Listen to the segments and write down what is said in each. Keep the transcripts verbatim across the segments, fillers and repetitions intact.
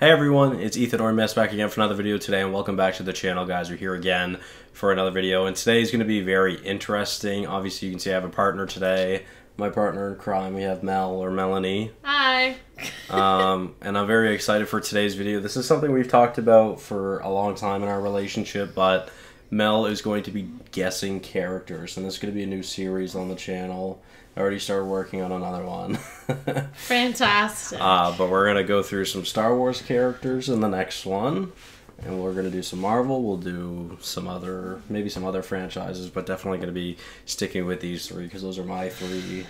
Hey everyone, it's Ethan Ormes back again for another video today, and welcome back to the channel, guys. We're here again for another video, and today is going to be very interesting. Obviously, you can see I have a partner today. My partner in crime, we have Mel, or Melanie. Hi. Um, and I'm very excited for today's video. This is something we've talked about for a long time in our relationship, but Mel is going to be guessing characters, and this is going to be a new series on the channel. I already started working on another one. Fantastic. Uh, but we're going to go through some Star Wars characters in the next one. And we're going to do some Marvel. We'll do some other, maybe some other franchises, but definitely going to be sticking with these three because those are my three okay.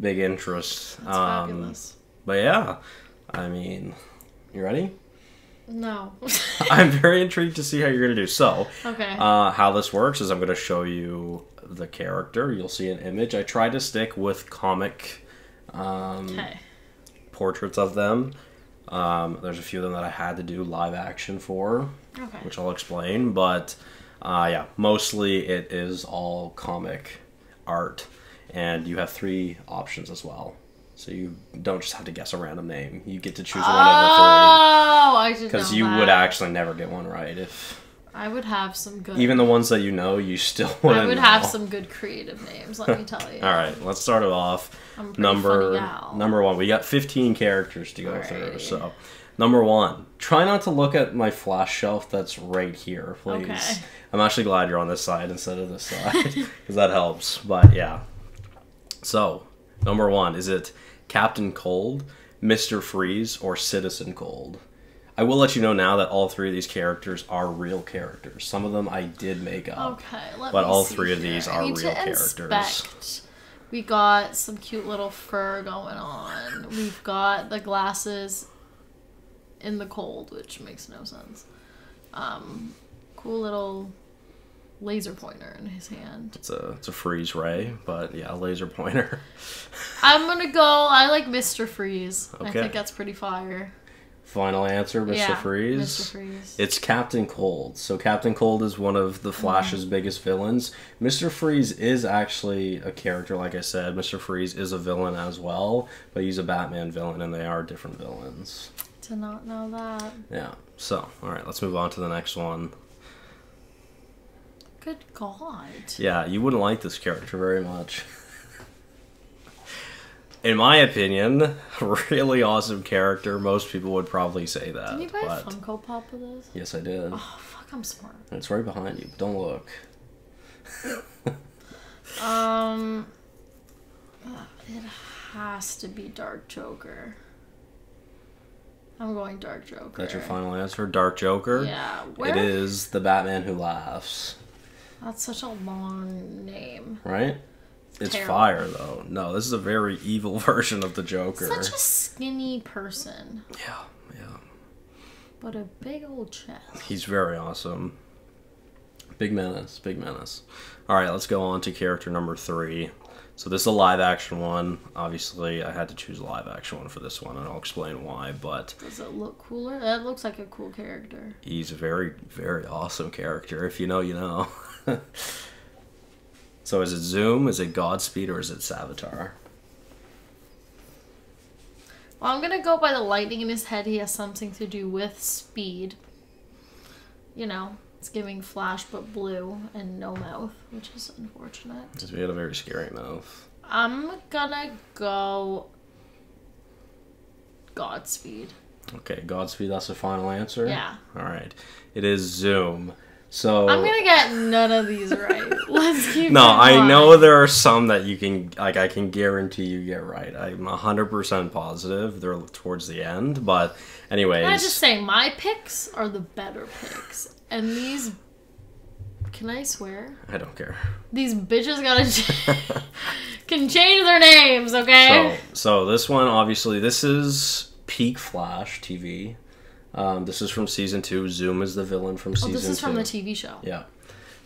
big interests. That's um, fabulous. But yeah, I mean, you ready? No. I'm very intrigued to see how you're going to do. So, okay. uh, how this works is I'm going to show you the character. You'll see an image. I try to stick with comic um, okay. portraits of them. Um, there's a few of them that I had to do live action for, okay. which I'll explain. But uh, yeah, mostly it is all comic art. And you have three options as well. So you don't just have to guess a random name. You get to choose one oh, out of the three. Oh, I should know that. Because you would actually never get one right if... I would have some good... Even the ones that you know, you still wouldn't know. I would know. have some good creative names, let me tell you. All right, let's start it off. I'm number Number one. We got fifteen characters to go All through, right. so... Number one. Try not to look at my flash shelf that's right here, please. Okay. I'm actually glad you're on this side instead of this side, because that helps. But, yeah. So... Number one, is it Captain Cold, Mister Freeze, or Citizen Cold? I will let you know now that all three of these characters are real characters. Some of them I did make up, okay, let but me all see three here. of these are real characters. Inspect. We got some cute little fur going on. We've got the glasses in the cold, which makes no sense. Um, cool little... laser pointer in his hand. It's a it's a freeze ray, but yeah, laser pointer. I'm gonna go. I like Mister Freeze. Okay. I think that's pretty fire. Final answer, Mister Yeah, Freeze. Mister Freeze. It's Captain Cold. So Captain Cold is one of the Flash's mm-hmm. biggest villains. Mister Freeze is actually a character, like I said. Mister Freeze is a villain as well, but he's a Batman villain, and they are different villains. To not know that. Yeah. So all right, let's move on to the next one. Good God. Yeah, you wouldn't like this character very much. In my opinion, really awesome character. Most people would probably say that. Did you buy but... a Funko Pop of this? Yes, I did. Oh, fuck, I'm smart. It's right behind you. Don't look. um, It has to be Dark Joker. I'm going Dark Joker. That's your final answer? Dark Joker? Yeah. Where... It is the Batman who laughs. That's such a long name. Right? It's Terrible. fire, though. No, this is a very evil version of the Joker. Such a skinny person. Yeah, yeah. But a big old chest. He's very awesome. Big menace, big menace. All right, let's go on to character number three. So this is a live-action one. Obviously, I had to choose a live-action one for this one, and I'll explain why, but... Does it look cooler? That looks like a cool character. He's a very, very awesome character. If you know, you know. So is it Zoom, is it Godspeed, or is it Savitar? Well, I'm gonna go by the lightning in his head. He has something to do with speed. You know, it's giving Flash but blue and no mouth, which is unfortunate. Because we had a very scary mouth. I'm gonna go Godspeed. Okay, Godspeed, that's the final answer? Yeah. Alright. It is Zoom. So I'm gonna get none of these right. Let's keep. No, I know there are some that you can, like, I can guarantee you get right. I'm a hundred percent positive they're towards the end, but anyways. Can I just say my picks are the better picks, and these. Can I swear? I don't care. These bitches gotta ch can change their names, okay? So, so this one, obviously, this is peak Flash T V. Um, this is from season two. Zoom is the villain from season two. Oh, this is two. from the T V show. Yeah.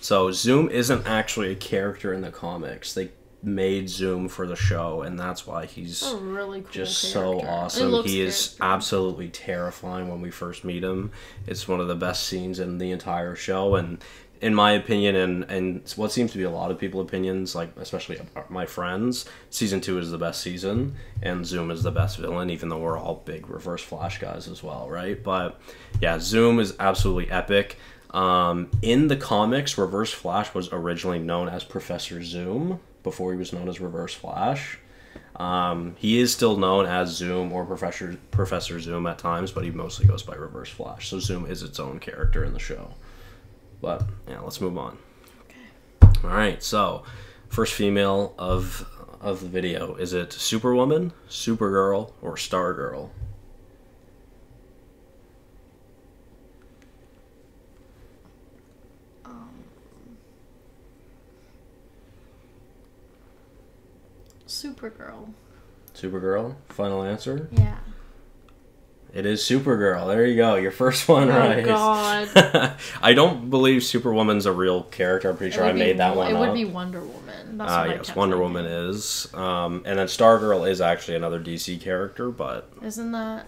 So Zoom isn't actually a character in the comics. They made Zoom for the show, and that's why he's a really cool just character. so awesome. He is scary. absolutely terrifying when we first meet him. It's one of the best scenes in the entire show, and in my opinion, and, and what seems to be a lot of people's opinions, like especially my friends, season two is the best season, and Zoom is the best villain, even though we're all big Reverse Flash guys as well, right? But yeah, Zoom is absolutely epic. Um, in the comics, Reverse Flash was originally known as Professor Zoom, before he was known as Reverse Flash. Um, he is still known as Zoom or Professor, Professor Zoom at times, but he mostly goes by Reverse Flash. So Zoom is its own character in the show. But yeah, let's move on. Okay. All right. So, first female of of the video, is it Superwoman, Supergirl, or Stargirl? Um, Supergirl. Supergirl. Final answer. Yeah. It is Supergirl. There you go. Your first one, oh, right? Oh, God. I don't believe Superwoman's a real character. I'm pretty sure I be, made that one up. It would be Wonder Woman. That's uh, what yes, I Wonder thinking. Woman is. Um, and then Stargirl is actually another D C character, but... Isn't that...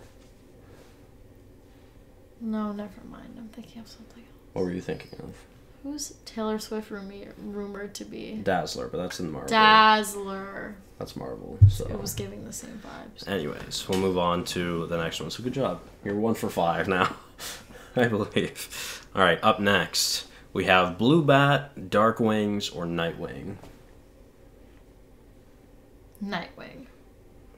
No, never mind. I'm thinking of something else. What were you thinking of? Who's Taylor Swift rumored to be? Dazzler, but that's in Marvel. Dazzler. That's Marvel. So it was giving the same vibes. Anyways, we'll move on to the next one. So good job. You're one for five now, I believe. All right, up next, we have Blue Bat, Dark Wings, or Nightwing. Nightwing.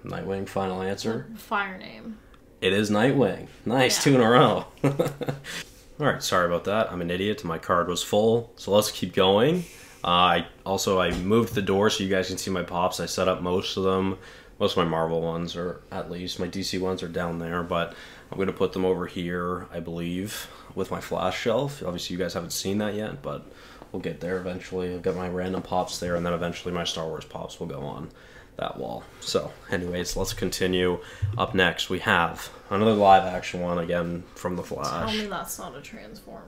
Nightwing, final answer? Fire name. It is Nightwing. Nice, yeah. Two in a row. All right, sorry about that. I'm an idiot. My card was full, so let's keep going. Uh, I also, I moved the door so you guys can see my pops. I set up most of them. Most of my Marvel ones, or at least my D C ones, are down there, but I'm going to put them over here, I believe, with my Flash shelf. Obviously, you guys haven't seen that yet, but we'll get there eventually. I've got my random pops there, and then eventually my Star Wars pops will go on that wall. So anyways, let's continue. Up next, we have another live action one, again from the Flash. Tell me that's not a Transformer.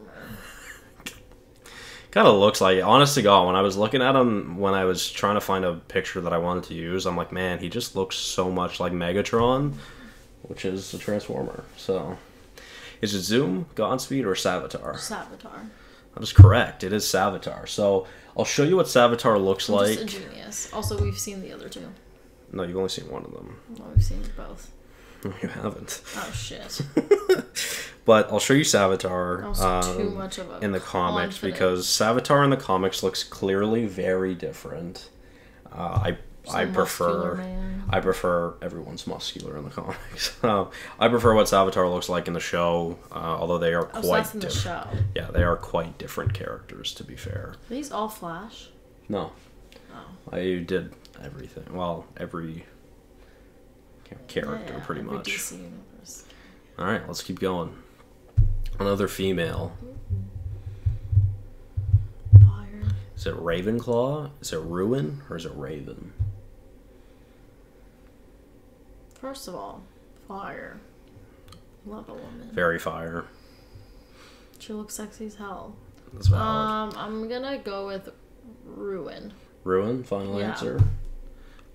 Kind of looks like it. Honest to God, when I was looking at him, when I was trying to find a picture that I wanted to use, I'm like, man, he just looks so much like Megatron, which is a Transformer. So is it Zoom, Godspeed, or Savitar? Savitar. That was correct. It is Savitar. So I'll show you what Savitar looks I'm like. Just a genius. Also, we've seen the other two. No, you've only seen one of them. Well, we've seen both. No, you haven't. Oh, shit. But I'll show you Savitar also um, too much of a in the comics, because Savitar in the comics looks clearly very different. Uh, I Some I prefer man. I prefer everyone's muscular in the comics. Uh, I prefer what Savitar looks like in the show, uh, although they are oh, quite so that's different. In the show. Yeah, they are quite different characters, to be fair. Are these all Flash? No. Oh. I did everything. Well, every character, yeah, yeah, pretty every much. D C universe. All right, let's keep going. Another female. Fire. Is it Ravenclaw? Is it Ruin? Or is it Raven? First of all, fire. Love a woman. Very fire. She looks sexy as hell. That's valid. Um, I'm gonna go with Ruin. Ruin? Final yeah. answer?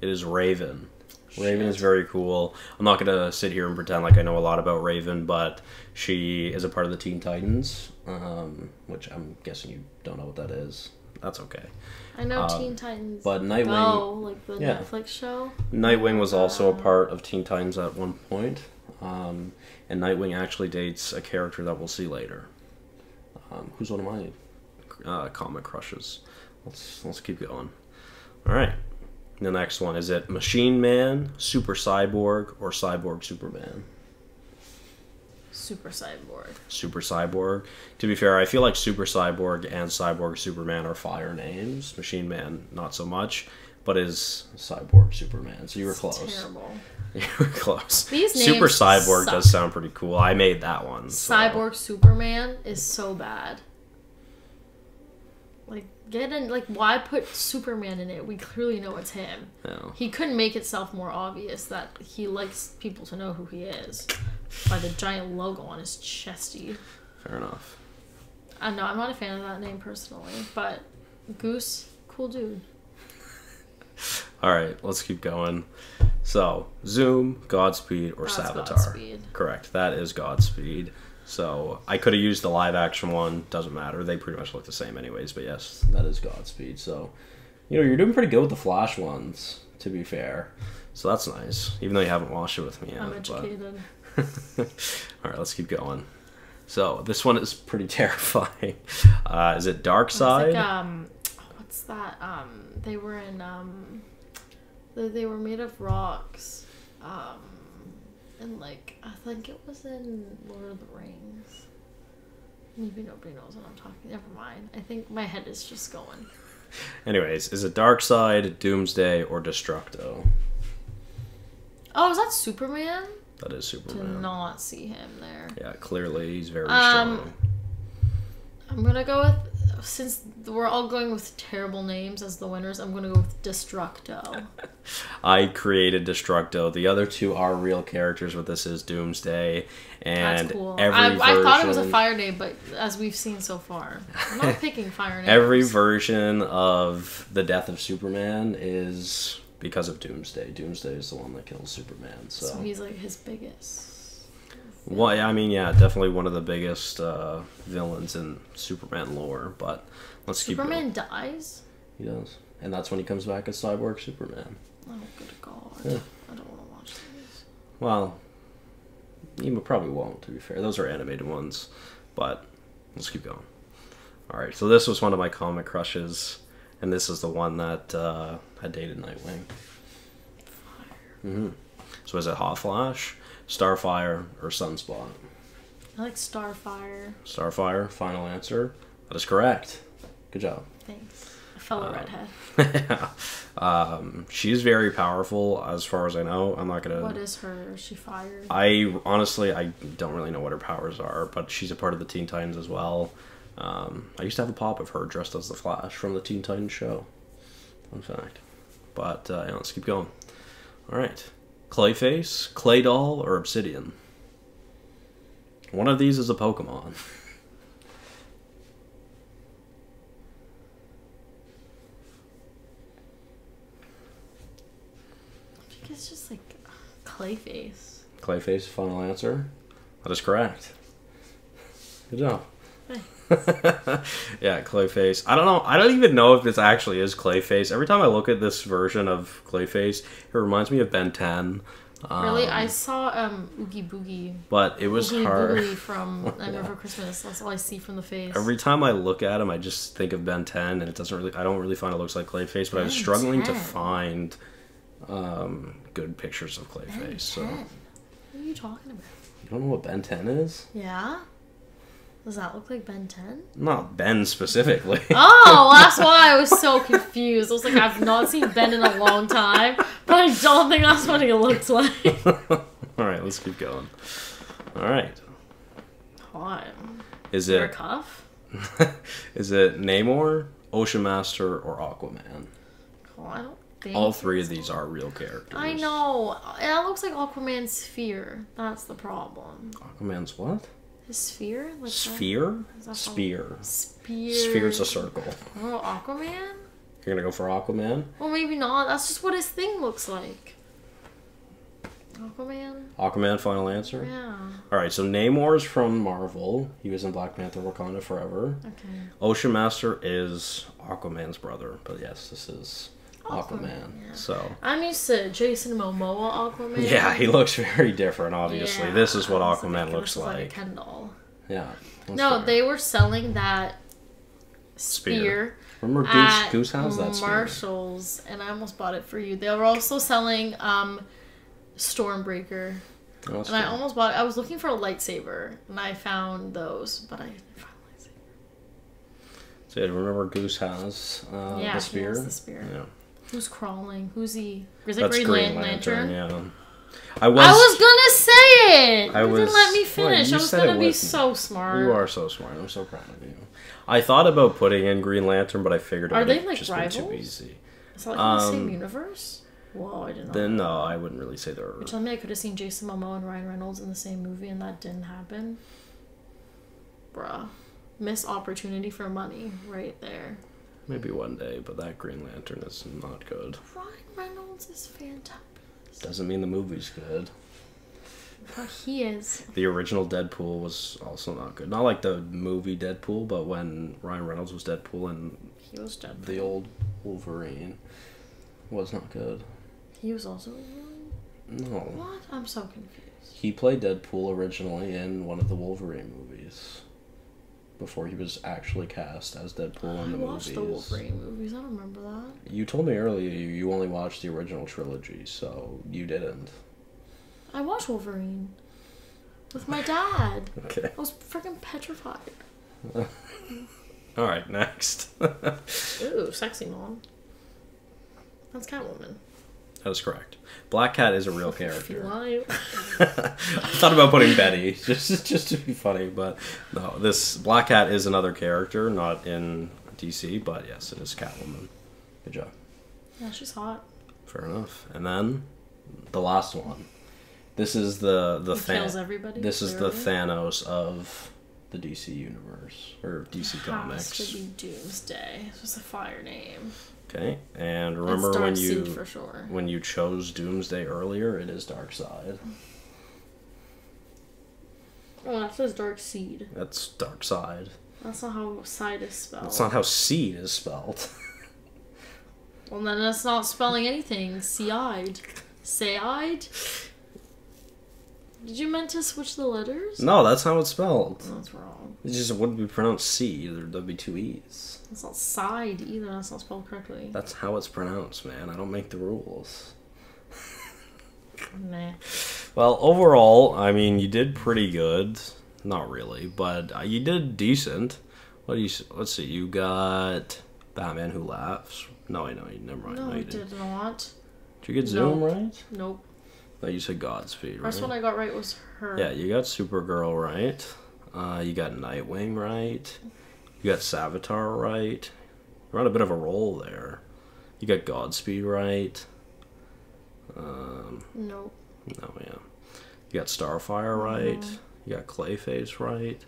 It is Raven. Raven Shit. is very cool. I'm not going to sit here and pretend like I know a lot about Raven, but she is a part of the Teen Titans, um, which I'm guessing you don't know what that is. That's okay. I know um, Teen Titans but Nightwing, Go, like the yeah. Netflix show. Nightwing was also a part of Teen Titans at one point, um, and Nightwing actually dates a character that we'll see later. Um, who's one of my uh, comic crushes? Let's, let's keep going. All right. The next one, is it Machine Man, Super Cyborg, or Cyborg Superman? Super Cyborg. Super Cyborg. To be fair, I feel like Super Cyborg and Cyborg Superman are fire names. Machine Man, not so much, but is Cyborg Superman. So you were it's close. Terrible. You were close. These names Super Cyborg suck. Does sound pretty cool. I made that one. So. Cyborg Superman is so bad. Like, get in, like, why put Superman in it? We clearly know it's him. No. He couldn't make itself more obvious that he likes people to know who he is by the giant logo on his chesty. Fair enough. I know, I'm not a fan of that name personally, but Goose, cool dude. Alright, let's keep going. So, Zoom, Godspeed, or That's Savitar? Godspeed. Correct, that is Godspeed. So I could have used the live action one. Doesn't matter. They pretty much look the same anyways. But yes, that is Godspeed. So, you know, you're doing pretty good with the Flash ones, to be fair. So that's nice. Even though you haven't watched it with me yet. I'm educated. But... All right, let's keep going. So this one is pretty terrifying. Uh, is it Darkseid? It's like, um, what's that? Um, they were in. Um, they were made of rocks. Um, and like I think it was in Lord of the Rings. Maybe nobody knows what I'm talking. Never mind. I think my head is just going. Anyways, is it Darkseid, Doomsday, or Destructo? Oh, is that Superman? That is Superman. Did not see him there. Yeah, clearly he's very um, strong. I'm gonna go with, since we're all going with terrible names as the winners, I'm gonna go with Destructo. I created Destructo. The other two are real characters, but this is Doomsday. And that's cool. Every I, version... I thought it was a fire name, but as we've seen so far, I'm not picking fire names. Every version of the death of Superman is... because of Doomsday. Doomsday is the one that kills Superman. So, so he's like his biggest. Well, I mean, yeah, definitely one of the biggest uh, villains in Superman lore. But let's Superman keep going. Superman dies? He does. And that's when he comes back as Cyborg Superman. Oh, good God. Yeah. I don't want to watch these. Well, you probably won't, to be fair. Those are animated ones. But let's keep going. All right, so this was one of my comic crushes. And this is the one that uh, I dated Nightwing. Fire. Mm-hmm. So is it Hot Flash, Starfire, or Sunspot? I like Starfire. Starfire, final answer. That is correct. Good job. Thanks. A fellow um, redhead. Yeah. Um, she's very powerful, as far as I know. I'm not gonna... What is her? Is she fire? I honestly, I don't really know what her powers are, but she's a part of the Teen Titans as well. Um, I used to have a pop of her dressed as the Flash from the Teen Titans show. Fun fact. But, uh, yeah, let's keep going. Alright. Clayface, Clay Doll, or Obsidian? One of these is a Pokemon. I think it's just like Clayface. Clayface, final answer. That is correct. Good job. Yeah, Clayface. I don't know. I don't even know if this actually is Clayface. Every time I look at this version of Clayface, it reminds me of Ben ten. Um, really? I saw um, Oogie Boogie. But it was Oogie her. Boogie from I Remember yeah. Christmas. That's all I see from the face. Every time I look at him, I just think of Ben ten, and it doesn't really. I don't really find it looks like Clayface, but Ben I was struggling ten. to find um, good pictures of Clayface. Ben so. ten. What are you talking about? You don't know what Ben ten is? Yeah. Does that look like Ben ten? Not Ben specifically. Oh, that's why I was so confused. I was like, I've not seen Ben in a long time, but I don't think that's what he looks like. Alright, let's keep going. Alright. Hot. Is it... Is it a cuff? Is it Namor, Ocean Master, or Aquaman? Oh, I don't think... All three of these are real characters. I know. That looks like Aquaman's sphere. That's the problem. Aquaman's what? A sphere? Like sphere? Spear. Spear. Sphere's a circle. Oh, Aquaman? You're gonna go for Aquaman? Well, maybe not. That's just what his thing looks like. Aquaman? Aquaman, final answer? Yeah. Alright, so Namor's from Marvel. He was in Black Panther Wakanda Forever. Okay. Ocean Master is Aquaman's brother. But yes, this is... Aquaman, Aquaman yeah. So I'm used to Jason Momoa Aquaman. Yeah, he looks very different, obviously. Yeah, this is what Aquaman looks like. like a Ken doll. Yeah. No, fair. They were selling that spear. spear. Remember Goose, at Goose House? That spear. Marshall's, and I almost bought it for you. They were also selling um, Stormbreaker. Oh, and fair. I almost bought it. I was looking for a lightsaber, and I found those, but I didn't find a lightsaber. So yeah, remember Goose House, uh, yeah, the spear? Yeah, he has the spear. Yeah. Who's crawling? Who's he? Is it That's Green, Green Lantern? Lantern? Yeah. I was, I was gonna say it! I you was, didn't let me finish. Well, I was gonna be so smart. You are so smart. I'm so proud of you. I thought about putting in Green Lantern, but I figured it would have like just rivals? been too easy. Is that like um, in the same universe? Whoa, I didn't know. Then, no, I wouldn't really say they're... You're telling me I could have seen Jason Momoa and Ryan Reynolds in the same movie and that didn't happen? Bruh. Miss opportunity for money right there. Maybe one day, but that Green Lantern is not good. Ryan Reynolds is fantastic. Doesn't mean the movie's good. But he is. The original Deadpool was also not good. Not like the movie Deadpool, but when Ryan Reynolds was Deadpool and he was Deadpool. The old Wolverine was not good. He was also Wolverine? No. What? I'm so confused. He played Deadpool originally in one of the Wolverine movies. Before he was actually cast as Deadpool in the movies. I watched the Wolverine movies. I don't remember that. You told me earlier you only watched the original trilogy, so you didn't. I watched Wolverine with my dad. Okay. I was freaking petrified. All right, next. Ooh, sexy mom. That's Catwoman. That is correct. Black Cat is a real character. I thought about putting Betty just just to be funny, but no. This Black Cat is another character, not in D C, but yes, it is Catwoman. Good job. Yeah, she's hot. Fair enough. And then the last one. This is the the Thanos. This clearly. is the Thanos of the D C universe or D C comics. It has to be Doomsday. It's just a fire name. Okay, and remember when you for sure. when you chose Doomsday earlier, it is Darkseid. Oh, that says Darkseid. That's Darkseid. That's not how side is spelled. That's not how seed is spelled. Well, then that's not spelling anything. Seed, Seid. Did you meant to switch the letters? No, that's how it's spelled. That's wrong. It just wouldn't be pronounced C either. There'd be two E's. That's not side either. That's not spelled correctly. That's how it's pronounced, man. I don't make the rules. Nah. Well, overall, I mean, you did pretty good. Not really, but you did decent. What do you? Let's see. You got Batman Who Laughs. No, I know you never mind. No, no you I did didn't. not. Did you get Zoom nope. right? Nope. No, you said Godspeed, right? First one I got right was her. Yeah, you got Supergirl right. Uh, you got Nightwing right. You got Savitar right. You're on a bit of a roll there. You got Godspeed right. Um, no. No, yeah. You got Starfire right. No. You got Clayface right.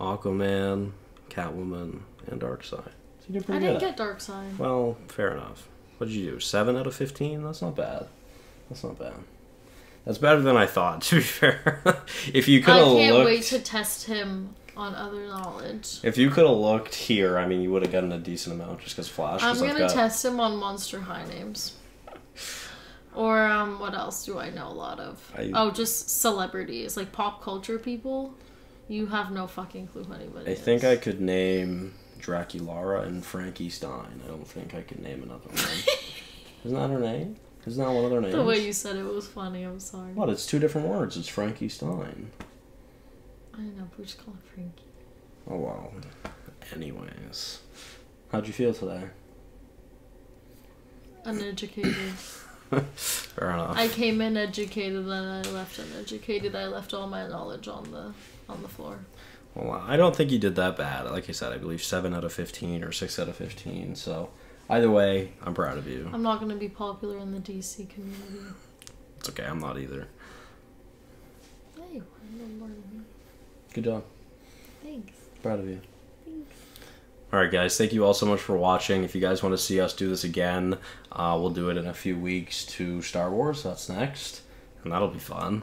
Aquaman, Catwoman, and Darkseid. So you did pretty I good. didn't get Darkseid. Well, fair enough. What did you do? seven out of fifteen? That's not bad. That's not bad. That's better than I thought, to be fair. If you could have looked... I can't wait to test him on other knowledge. If you could have looked here, I mean, you would have gotten a decent amount just because Flash I'm going to test him on Monster High names. Or um, what else do I know a lot of? I... Oh, just celebrities. Like pop culture people. You have no fucking clue who anybody I is. think I could name Draculara and Frankie Stein. I don't think I could name another one. Isn't that her name? Isn't that one of their names? The way you said it was funny, I'm sorry. What? It's two different words. It's Frankie Stein. I don't know, but we just call it Frankie. Oh, wow. Anyways. How'd you feel today? Uneducated. Fair enough. I came in educated and I left uneducated. I left all my knowledge on the on the floor. Well, I don't think you did that bad. Like I said, I believe seven out of fifteen or six out of fifteen, so... Either way, I'm proud of you. I'm not going to be popular in the D C community. It's okay, I'm not either. Hey, I know more than me. Good job. Thanks. Proud of you. Thanks. Alright guys, thank you all so much for watching. If you guys want to see us do this again, uh, we'll do it in a few weeks to Star Wars. That's next. And that'll be fun.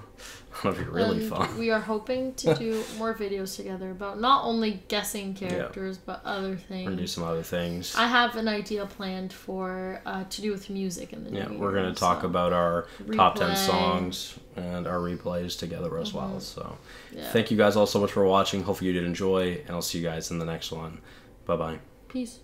That'll be really and fun. We are hoping to do more videos together about not only guessing characters, yeah. but other things. We're gonna do some other things. I have an idea planned for uh, to do with music in the yeah, new Yeah, we're going to talk so. about our Replay. top ten songs and our replays together as mm-hmm. well. So yeah. Thank you guys all so much for watching. Hopefully you did enjoy, and I'll see you guys in the next one. Bye-bye. Peace.